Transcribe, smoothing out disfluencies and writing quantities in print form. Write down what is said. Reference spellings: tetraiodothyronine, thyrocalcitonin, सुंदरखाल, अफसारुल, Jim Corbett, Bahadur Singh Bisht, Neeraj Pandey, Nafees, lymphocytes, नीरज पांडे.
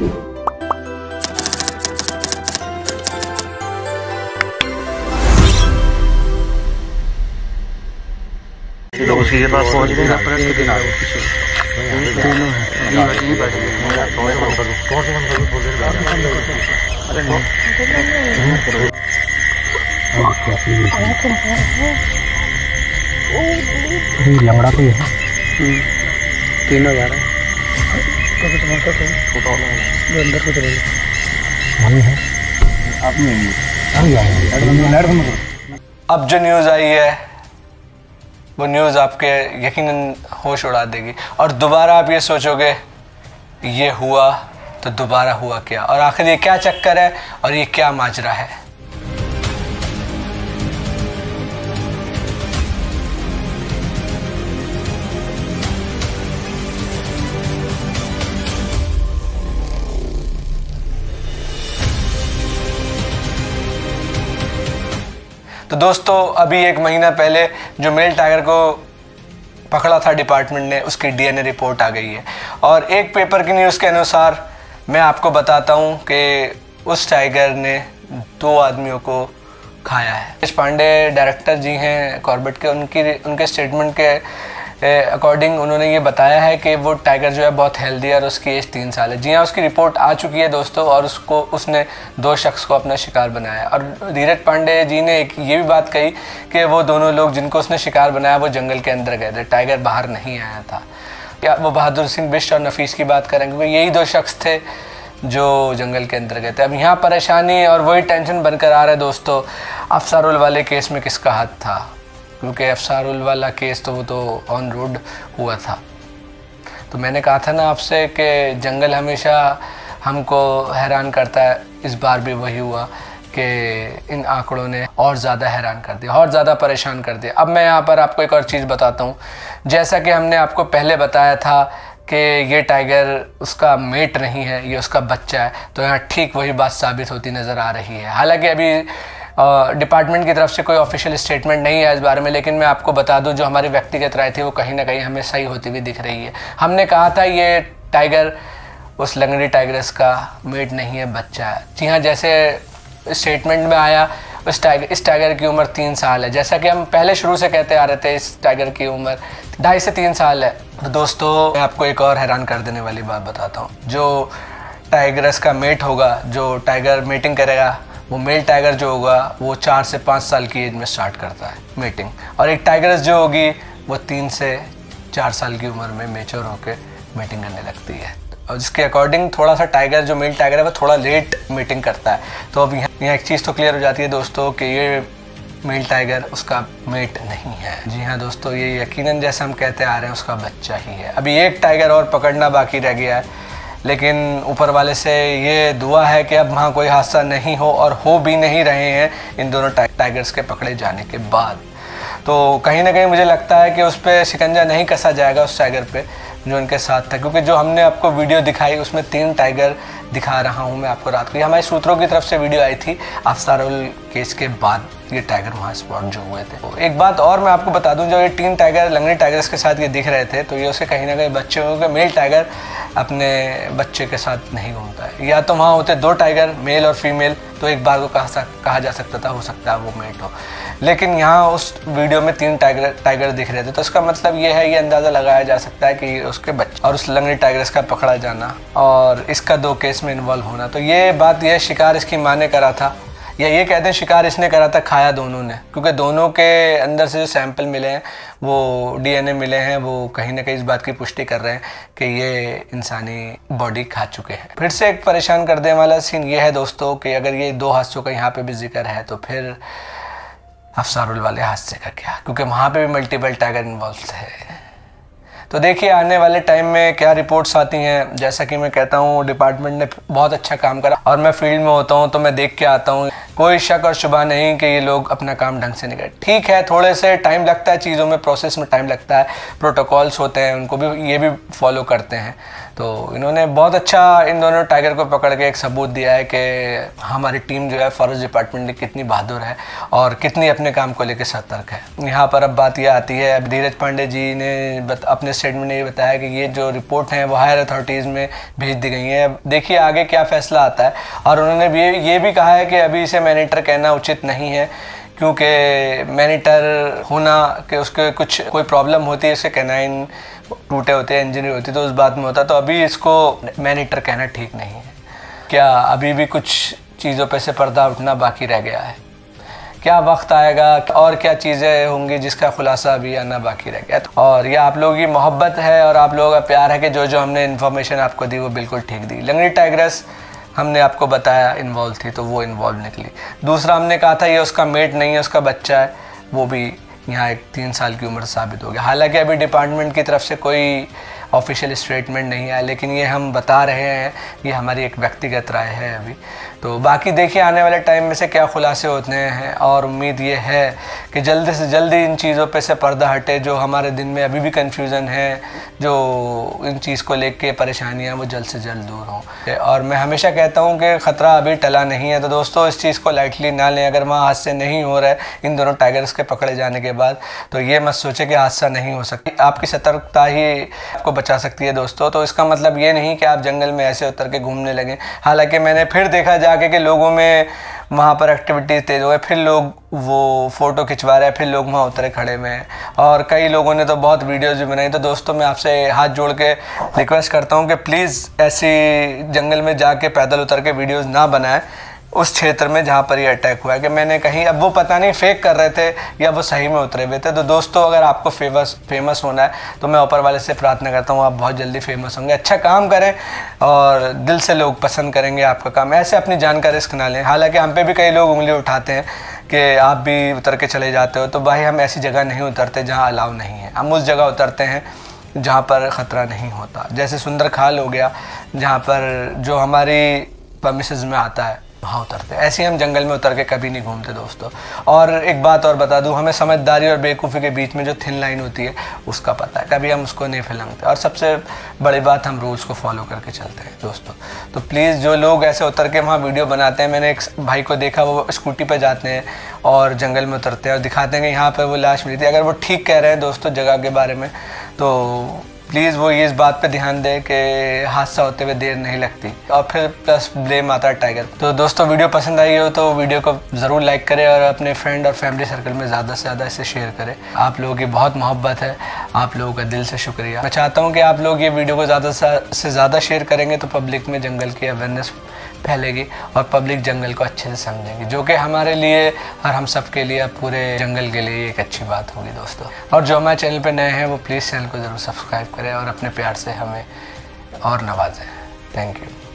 के पास पहुंच गए लंगड़ा पे है तीनों जा रहे हैं छोटा वाला अंदर कुछ है आपने अब जो न्यूज़ आई है वो न्यूज़ आपके यकीनन होश उड़ा देगी और दोबारा आप ये सोचोगे ये हुआ तो दोबारा हुआ क्या और आखिर ये क्या चक्कर है और ये क्या माजरा है। तो दोस्तों अभी एक महीना पहले जो मेल टाइगर को पकड़ा था डिपार्टमेंट ने उसकी डीएनए रिपोर्ट आ गई है और एक पेपर की न्यूज़ के अनुसार मैं आपको बताता हूं कि उस टाइगर ने 2 आदमियों को खाया है। नीरज पांडे डायरेक्टर जी हैं कॉर्बेट के, उनके स्टेटमेंट के अकॉर्डिंग उन्होंने ये बताया है कि वो टाइगर जो है बहुत हेल्दी है और उसकी एज 3 साल है। जी हाँ, उसकी रिपोर्ट आ चुकी है दोस्तों और उसने 2 शख्स को अपना शिकार बनाया और नीरज पांडे जी ने एक ये भी बात कही कि वो दोनों लोग जिनको उसने शिकार बनाया वो जंगल के अंदर गए थे, टाइगर बाहर नहीं आया था। क्या वो बहादुर सिंह बिष्ट और नफीस की बात करेंगे क्योंकि यही 2 शख्स थे जो जंगल के अंदर गए थे। अब यहाँ परेशानी और वही टेंशन बनकर आ रहा है दोस्तों, अफसारुल वाले केस में किसका हाथ था क्योंकि अफसारुल वाला केस तो वो तो ऑन रोड हुआ था। तो मैंने कहा था ना आपसे कि जंगल हमेशा हमको हैरान करता है, इस बार भी वही हुआ कि इन आंकड़ों ने और ज़्यादा हैरान कर दिया और ज़्यादा परेशान कर दिया। अब मैं यहाँ पर आपको एक और चीज़ बताता हूँ, जैसा कि हमने आपको पहले बताया था कि ये टाइगर उसका मेट नहीं है, ये उसका बच्चा है, तो यहाँ ठीक वही बात साबित होती नज़र आ रही है। हालांकि अभी डिपार्टमेंट की तरफ से कोई ऑफिशियल स्टेटमेंट नहीं है इस बारे में, लेकिन मैं आपको बता दूं जो हमारी व्यक्तिगत राय थी वो कहीं ना कहीं हमें सही होती हुई दिख रही है। हमने कहा था ये टाइगर उस लंगड़ी टाइगरस का मेट नहीं है, बच्चा है। जी हाँ, जैसे स्टेटमेंट में आया इस टाइगर की उम्र 3 साल है, जैसा कि हम पहले शुरू से कहते आ रहे थे इस टाइगर की उम्र 2.5 से 3 साल है। तो दोस्तों मैं आपको एक और हैरान कर देने वाली बात बताता हूँ, जो टाइगरस का मेट होगा, जो टाइगर मेटिंग करेगा, वो मेल टाइगर जो होगा वो 4 से 5 साल की एज में स्टार्ट करता है मेटिंग और एक टाइगरस जो होगी वो 3 से 4 साल की उम्र में मेच्योर होकर मेटिंग करने लगती है और जिसके अकॉर्डिंग थोड़ा सा टाइगर जो मेल टाइगर है वो थोड़ा लेट मेटिंग करता है। तो अब यहाँ एक चीज़ तो क्लियर हो जाती है दोस्तों कि ये मेल टाइगर उसका मेट नहीं है। जी हाँ दोस्तों, ये यकीनन जैसे हम कहते आ रहे हैं उसका बच्चा ही है। अभी एक टाइगर और पकड़ना बाकी रह गया है, लेकिन ऊपर वाले से ये दुआ है कि अब वहाँ कोई हादसा नहीं हो और हो भी नहीं रहे हैं इन दोनों टाइगर्स के पकड़े जाने के बाद। तो कहीं ना कहीं मुझे लगता है कि उस पर शिकंजा नहीं कसा जाएगा उस टाइगर पे जो उनके साथ था, क्योंकि जो हमने आपको वीडियो दिखाई उसमें 3 टाइगर दिखा रहा हूँ मैं आपको रात को। ये हमारे सूत्रों की तरफ से वीडियो आई थी अफसारुल केस के बाद, ये टाइगर वहाँ स्पॉट जो हुए थे। तो एक बात और मैं आपको बता दूं, जो ये 3 टाइगर लंगड़ी टाइगर्स के साथ ये दिख रहे थे तो ये उसके कहीं ना कहीं बच्चे होंगे। मेल टाइगर अपने बच्चे के साथ नहीं घूमता है, या तो वहाँ होते 2 टाइगर मेल और फीमेल तो एक बार को कहा जा सकता था, हो सकता है वो मेट हो, लेकिन यहाँ उस वीडियो में 3 टाइगर दिख रहे थे। तो इसका मतलब ये है, ये अंदाज़ा लगाया जा सकता है कि उसके बच्चे और उस लंगड़ी टाइगर्स का पकड़ा जाना और इसका 2 केस में इन्वॉल्व होना। तो ये बात, यह शिकार इसकी माँ ने करा था, या ये कहते हैं शिकार इसने करा था, खाया दोनों ने, क्योंकि दोनों के अंदर से जो सैंपल मिले हैं वो डीएनए मिले हैं वो कहीं ना कहीं इस बात की पुष्टि कर रहे हैं कि ये इंसानी बॉडी खा चुके हैं। फिर से एक परेशान कर देने वाला सीन ये है दोस्तों कि अगर ये 2 हादसों का यहाँ पे भी जिक्र है तो फिर अफसारुल वाले हादसे का क्या, क्योंकि वहाँ पर भी मल्टीपल टाइगर इन्वॉल्व थे। तो देखिए आने वाले टाइम में क्या रिपोर्ट्स आती हैं। जैसा कि मैं कहता हूँ डिपार्टमेंट ने बहुत अच्छा काम करा और मैं फील्ड में होता हूँ तो मैं देख के आता हूँ कोई शक और शुबा नहीं कि ये लोग अपना काम ढंग से नहीं कर। ठीक है, थोड़े से टाइम लगता है, चीज़ों में प्रोसेस में टाइम लगता है, प्रोटोकॉल्स होते हैं, उनको भी ये भी फॉलो करते हैं। तो इन्होंने बहुत अच्छा इन दोनों टाइगर को पकड़ के एक सबूत दिया है कि हमारी टीम जो है फॉरेस्ट डिपार्टमेंट की कितनी बहादुर है और कितनी अपने काम को लेकर सतर्क है। यहाँ पर अब बात यह आती है, अब धीरज पांडे जी ने अपने स्टेटमेंट में ये बताया कि ये जो रिपोर्ट हैं वो हायर अथॉरिटीज़ में भेज दी गई हैं। अब देखिए आगे क्या फैसला आता है। और उन्होंने ये भी कहा है कि अभी इसे मैनिटर कहना उचित नहीं है, क्योंकि मैनिटर होना कि उसके कुछ कोई प्रॉब्लम होती है, इससे कैनाइन टूटे होते हैं, इंजरी होती है, तो उस बात में होता है, तो अभी इसको मैनिटर कहना ठीक नहीं है। क्या अभी भी कुछ चीज़ों पे से पर्दा उठना बाकी रह गया है? क्या वक्त आएगा और क्या चीज़ें होंगी जिसका खुलासा अभी आना बाकी रह गया है? और यह आप लोगों की मोहब्बत है और आप लोगों का प्यार है कि जो जो हमने इन्फॉर्मेशन आपको दी वो बिल्कुल ठीक दी। लंगड़ी टाइग्रेस हमने आपको बताया इन्वॉल्व थी तो वो इन्वॉल्व निकली। दूसरा हमने कहा था ये उसका मेट नहीं है, उसका बच्चा है, वो भी यहाँ एक 3 साल की उम्र साबित हो गया। हालांकि अभी डिपार्टमेंट की तरफ से कोई ऑफिशियल स्टेटमेंट नहीं आया, लेकिन ये हम बता रहे हैं, ये हमारी एक व्यक्तिगत राय है अभी। तो बाकी देखिए आने वाले टाइम में से क्या खुलासे होते हैं, और उम्मीद ये है कि जल्दी से जल्दी इन चीज़ों पे से पर्दा हटे। जो हमारे दिन में अभी भी कन्फ्यूज़न है, जो इन चीज़ को लेके परेशानियाँ, वो जल्द से जल्द दूर हों। और मैं हमेशा कहता हूँ कि ख़तरा अभी टला नहीं है, तो दोस्तों इस चीज़ को लाइटली ना लें। अगर वहाँ हादसे नहीं हो रहे इन दोनों टाइगर्स के पकड़े जाने के बाद, तो ये मत सोचें कि हादसा नहीं हो सकती। आपकी सतर्कता ही आपको बचा सकती है दोस्तों। तो इसका मतलब ये नहीं कि आप जंगल में ऐसे उतर के घूमने लगें। हालांकि मैंने फिर देखा जाके कि लोगों में वहाँ पर एक्टिविटीज़ तेज़ हो गई, फिर लोग वो फ़ोटो खिंचवा रहे हैं, फिर लोग वहाँ उतरे खड़े में हैं, और कई लोगों ने तो बहुत वीडियोज़ भी बनाई। तो दोस्तों मैं आपसे हाथ जोड़ के रिक्वेस्ट करता हूँ कि प्लीज़ ऐसी जंगल में जाके पैदल उतर के वीडियोज़ ना बनाएं उस क्षेत्र में जहाँ पर ये अटैक हुआ है। कि मैंने कहीं, अब वो पता नहीं फेक कर रहे थे या वो सही में उतरे हुए थे। तो दोस्तों अगर आपको फेमस होना है तो मैं ऊपर वाले से प्रार्थना करता हूँ आप बहुत जल्दी फेमस होंगे। अच्छा काम करें और दिल से लोग पसंद करेंगे आपका काम। ऐसे अपनी जान का रिस्क ना लें। हालाँकि हम पे भी कई लोग उंगली उठाते हैं कि आप भी उतर के चले जाते हो, तो भाई हम ऐसी जगह नहीं उतरते जहाँ अलाउ नहीं है, हम उस जगह उतरते हैं जहाँ पर ख़तरा नहीं होता। जैसे सुंदरखाल हो गया, जहाँ पर जो हमारी परमिशंस में आता है वहाँ उतरते। ऐसे हम जंगल में उतर के कभी नहीं घूमते दोस्तों। और एक बात और बता दूँ, हमें समझदारी और बेवकूफ़ी के बीच में जो थिन लाइन होती है उसका पता है, कभी हम उसको नहीं फैलाते। और सबसे बड़ी बात, हम रूल्स को फॉलो करके चलते हैं दोस्तों। तो प्लीज़ जो लोग ऐसे उतर के वहाँ वीडियो बनाते हैं, मैंने एक भाई को देखा वो स्कूटी पर जाते हैं और जंगल में उतरते हैं और दिखाते हैं कि यहाँ पर वो लाश मिली थी। अगर वो ठीक कह रहे हैं दोस्तों जगह के बारे में, तो प्लीज़ वो ये इस बात पे ध्यान दें कि हादसा होते हुए देर नहीं लगती। और फिर प्लस ब्लेम आता है टाइगर। तो दोस्तों वीडियो पसंद आई हो तो वीडियो को ज़रूर लाइक करें और अपने फ्रेंड और फैमिली सर्कल में ज़्यादा से ज़्यादा इसे शेयर करें। आप लोगों की बहुत मोहब्बत है, आप लोगों का दिल से शुक्रिया। मैं चाहता हूँ कि आप लोग ये वीडियो को ज़्यादा से ज़्यादा शेयर करेंगे तो पब्लिक में जंगल की अवेयरनेस फैलेगी और पब्लिक जंगल को अच्छे से समझेंगे, जो कि हमारे लिए और हम सब के लिए, पूरे जंगल के लिए एक अच्छी बात होगी दोस्तों। और जो हमारे चैनल पे नए हैं वो प्लीज़ चैनल को ज़रूर सब्सक्राइब करें और अपने प्यार से हमें और नवाजें। Thank you.